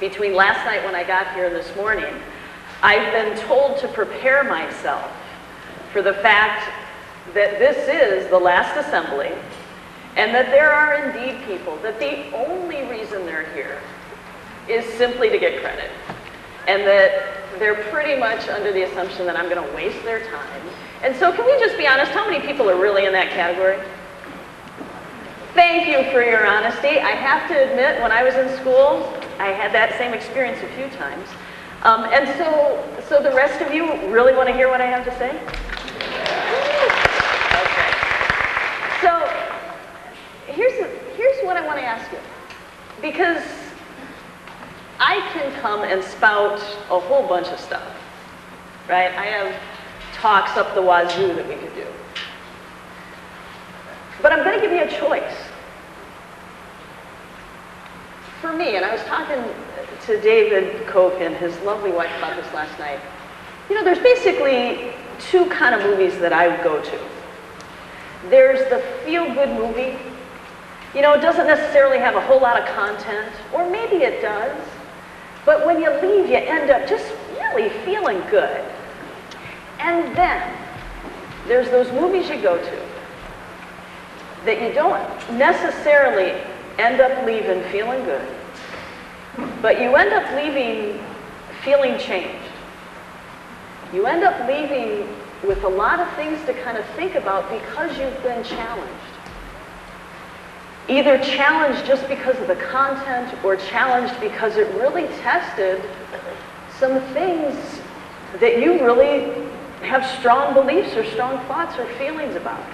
between last night when I got here and this morning, I've been told to prepare myself for the fact that this is the last assembly and that there are indeed people, that the only reason they're here is simply to get credit. And that they're pretty much under the assumption that I'm gonna waste their time. And so can we just be honest, how many people are really in that category? Thank you for your honesty. I have to admit, when I was in school, I had that same experience a few times. And so the rest of you really wanna hear what I have to say? Okay. So here's what I wanna ask you. Because I can come and spout a whole bunch of stuff, right? I have talks up the wazoo that we could do. But I'm gonna give you a choice. For me, and I was talking to David Koch and his lovely wife about this last night, you know, there's basically two kind of movies that I go to. There's the feel-good movie. You know, it doesn't necessarily have a whole lot of content, or maybe it does. But when you leave, you end up just really feeling good. And then there's those movies you go to that you don't necessarily end up leaving feeling good, but you end up leaving feeling changed. You end up leaving with a lot of things to kind of think about because you've been challenged. Either challenged just because of the content or challenged because it really tested some things that you really have strong beliefs or strong thoughts or feelings about.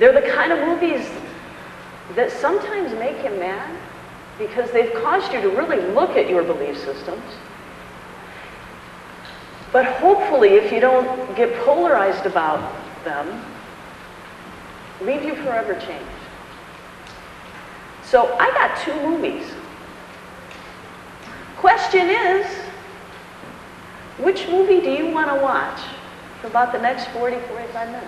They're the kind of movies that sometimes make you mad because they've caused you to really look at your belief systems. But hopefully, if you don't get polarized about them, leave you forever changed. So I got two movies. Question is, which movie do you want to watch for about the next 40, 45 minutes?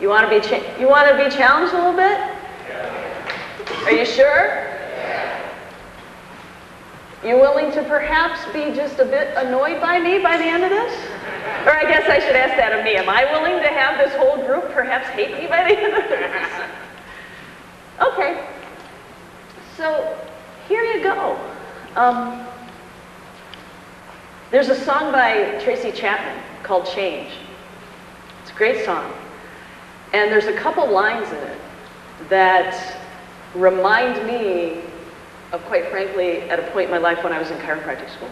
You want to be challenged a little bit? Yeah. Are you sure? Yeah. You willing to perhaps be just a bit annoyed by me by the end of this? Or I guess I should ask that of me. Am I willing to have this whole group perhaps hate me by the end of this? Okay. So here you go. There's a song by Tracy Chapman called Change. It's a great song. And there's a couple lines in it that remind me of, quite frankly, at a point in my life when I was in chiropractic school.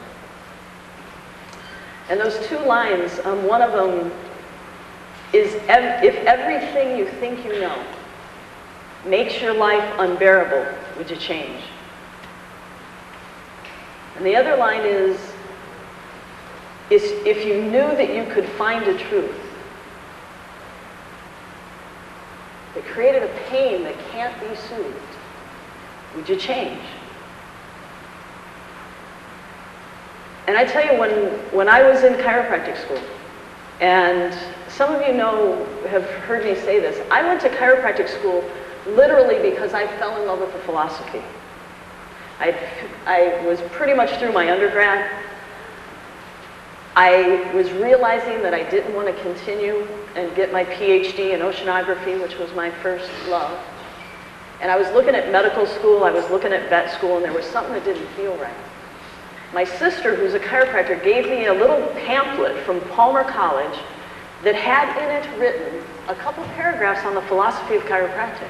And those two lines, one of them is, if everything you think you know makes your life unbearable, would you change? And the other line is if you knew that you could find a truth, that created a pain that can't be soothed, would you change? And I tell you, when I was in chiropractic school, and some of you know, have heard me say this, I went to chiropractic school literally because I fell in love with the philosophy. I was pretty much through my undergrad. I was realizing that I didn't want to continue and get my PhD in oceanography, which was my first love. And I was looking at medical school, I was looking at vet school, and there was something that didn't feel right. My sister, who's a chiropractor, gave me a little pamphlet from Palmer College that had in it written a couple paragraphs on the philosophy of chiropractic.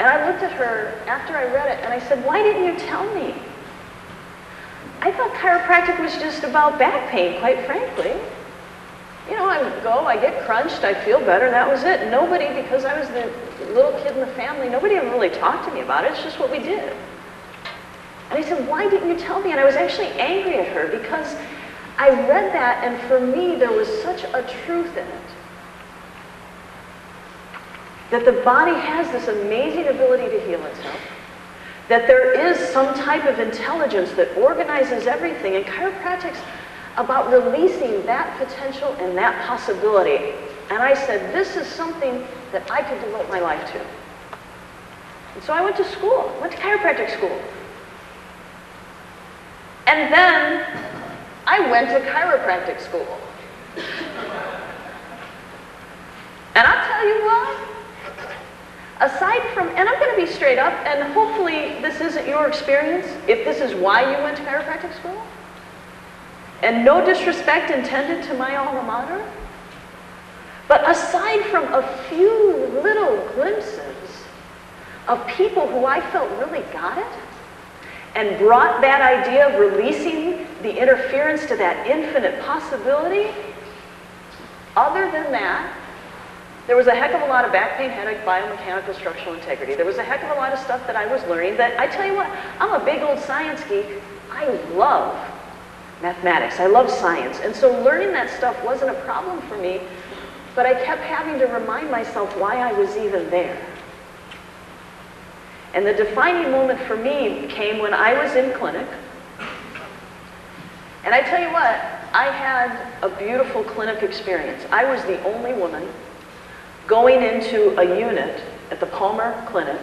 And I looked at her after I read it, and I said, why didn't you tell me? I thought chiropractic was just about back pain, quite frankly. You know, I go, I get crunched, I feel better, that was it. Nobody, because I was the little kid in the family, nobody ever really talked to me about it, it's just what we did. And I said, why didn't you tell me? And I was actually angry at her because I read that and for me there was such a truth in it. That the body has this amazing ability to heal itself. That there is some type of intelligence that organizes everything, and chiropractic's about releasing that potential and that possibility. And I said, this is something that I could devote my life to. And so I went to school, went to chiropractic school. And then I went to chiropractic school. And I'll tell you what, aside from, and I'm going to be straight up, and hopefully this isn't your experience, if this is why you went to chiropractic school, and no disrespect intended to my alma mater, but aside from a few little glimpses of people who I felt really got it, and brought that idea of releasing the interference to that infinite possibility, other than that, there was a heck of a lot of back pain, headache, biomechanical, structural integrity. There was a heck of a lot of stuff that I was learning that, I tell you what, I'm a big old science geek. I love mathematics. I love science. And so learning that stuff wasn't a problem for me, but I kept having to remind myself why I was even there. And the defining moment for me came when I was in clinic. And I tell you what, I had a beautiful clinic experience. I was the only woman going into a unit at the Palmer Clinic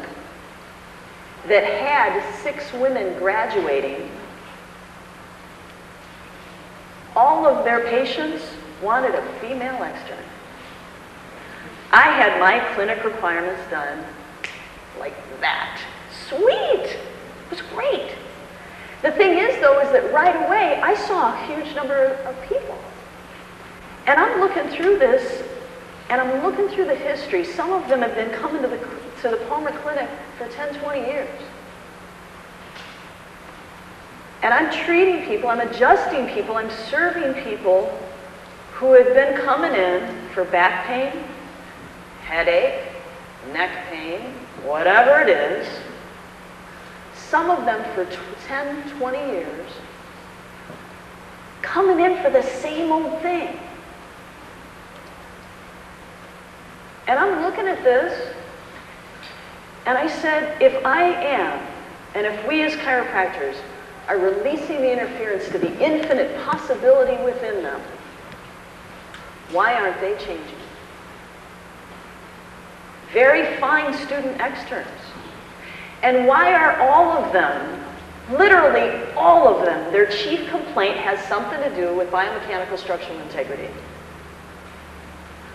that had 6 women graduating. All of their patients wanted a female extern. I had my clinic requirements done like that. Sweet! It was great. The thing is, though, is that right away I saw a huge number of people. And I'm looking through this, and I'm looking through the history. Some of them have been coming to the Palmer Clinic for 10, 20 years. And I'm treating people, I'm adjusting people, I'm serving people who have been coming in for back pain, headache, neck pain, whatever it is, some of them for 10, 20 years, coming in for the same old thing. And I'm looking at this, and I said, if I am, and if we as chiropractors are releasing the interference to the infinite possibility within them, why aren't they changing? Very fine student externs. And why are all of them, literally all of them, their chief complaint has something to do with biomechanical structural integrity?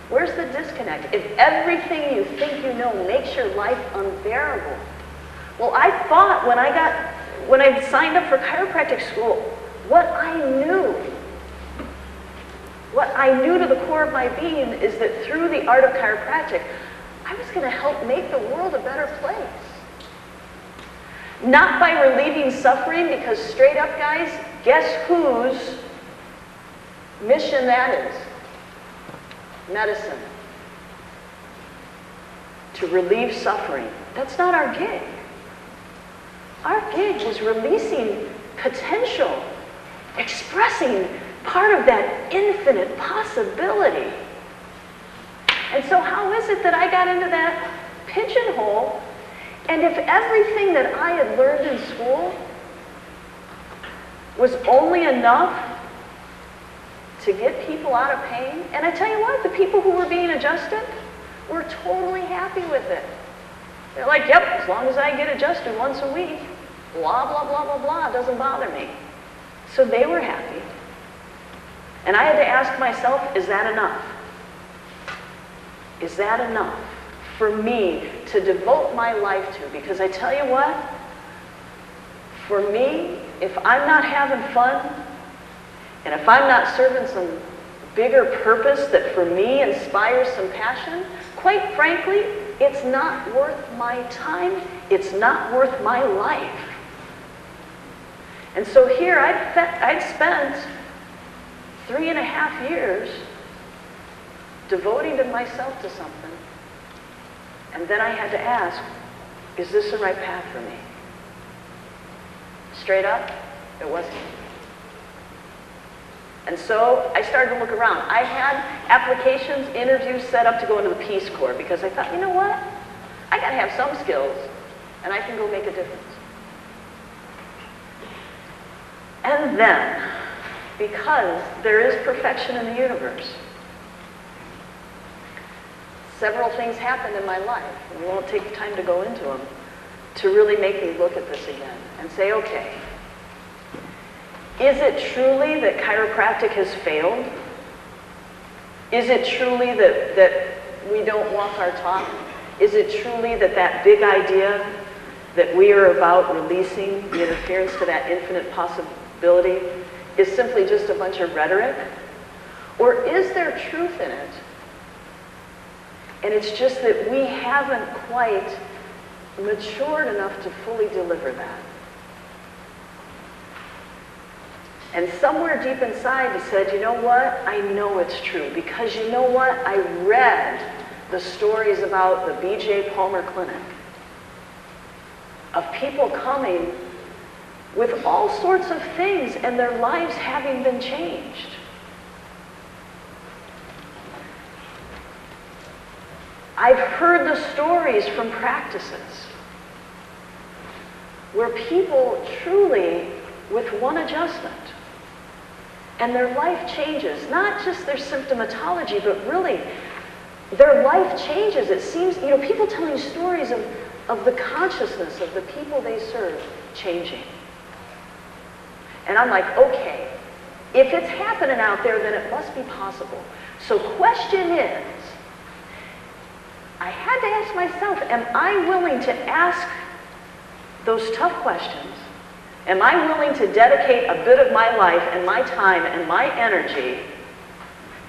Where's the disconnect? If everything you think you know makes your life unbearable. Well, I thought when I signed up for chiropractic school, what I knew to the core of my being is that through the art of chiropractic, I was going to help make the world a better place. Not by relieving suffering, because straight up, guys, guess whose mission that is? Medicine. To relieve suffering. That's not our gig. Our gig was releasing potential, expressing part of that infinite possibility. And so how is it that I got into that pigeonhole? And if everything that I had learned in school was only enough to get people out of pain, and I tell you what, the people who were being adjusted were totally happy with it. They're like, yep, as long as I get adjusted once a week, blah, blah, blah, blah, blah, it doesn't bother me. So they were happy. And I had to ask myself, is that enough? Is that enough for me to devote my life to? Because I tell you what, for me, if I'm not having fun, and if I'm not serving some bigger purpose that for me inspires some passion, quite frankly, it's not worth my time, it's not worth my life. And so here I'd spent 3.5 years devoting to myself to something, and then I had to ask, is this the right path for me? Straight up, it wasn't. And so I started to look around. I had applications, interviews set up to go into the Peace Corps because I thought, you know what? I gotta have some skills and I can go make a difference. And then, because there is perfection in the universe, several things happened in my life, and we won't take the time to go into them, to really make me look at this again and say, okay, is it truly that chiropractic has failed? Is it truly that we don't walk our talk? Is it truly that big idea that we are about releasing the interference to that infinite possibility is simply just a bunch of rhetoric? Or is there truth in it? And it's just that we haven't quite matured enough to fully deliver that. And somewhere deep inside he said, you know what, I know it's true, because you know what, I read the stories about the B.J. Palmer Clinic, of people coming with all sorts of things and their lives having been changed. I've heard the stories from practices where people truly, with one adjustment, and their life changes, not just their symptomatology, but really their life changes. It seems, you know, people telling stories of the consciousness of the people they serve changing. And I'm like, okay, if it's happening out there, then it must be possible. So question is, I had to ask myself, am I willing to ask those tough questions? Am I willing to dedicate a bit of my life and my time and my energy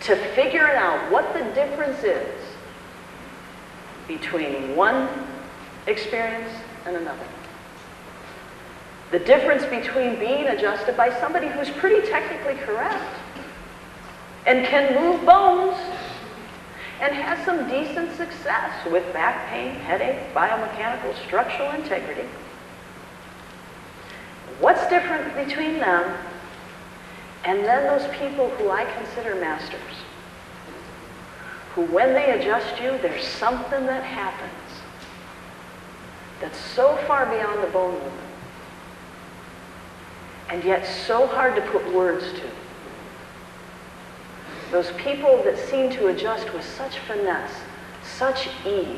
to figuring out what the difference is between one experience and another? The difference between being adjusted by somebody who's pretty technically correct and can move bones and has some decent success with back pain, headache, biomechanical, structural integrity. What's different between them and then those people who I consider masters, who when they adjust you, there's something that happens that's so far beyond the bone movement and yet so hard to put words to. Those people that seem to adjust with such finesse, such ease,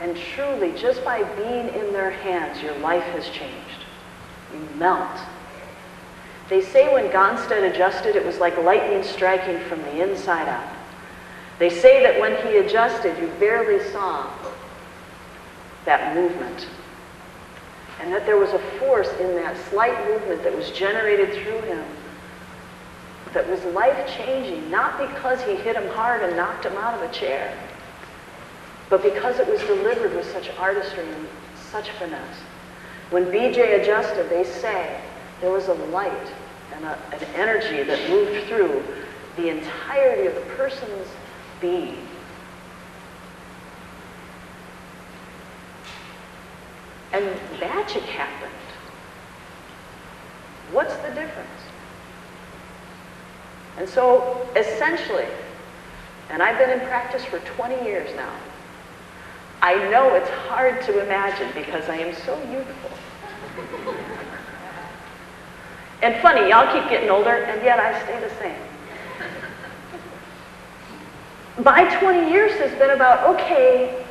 and truly, just by being in their hands, your life has changed. You melt. They say when Gonstead adjusted, it was like lightning striking from the inside out. They say that when he adjusted, you barely saw that movement, and that there was a force in that slight movement that was generated through him that was life-changing, not because he hit him hard and knocked him out of a chair, but because it was delivered with such artistry and such finesse. When BJ adjusted, they say there was a light and an energy that moved through the entirety of the person's being. And magic happened. What's the difference? And so essentially, and I've been in practice for 20 years now, I know it's hard to imagine because I am so youthful. And funny, y'all keep getting older, and yet I stay the same. My 20 years has been about, okay,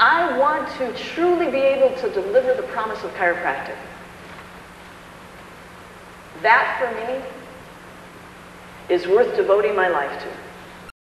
I want to truly be able to deliver the promise of chiropractic. That, for me, is worth devoting my life to.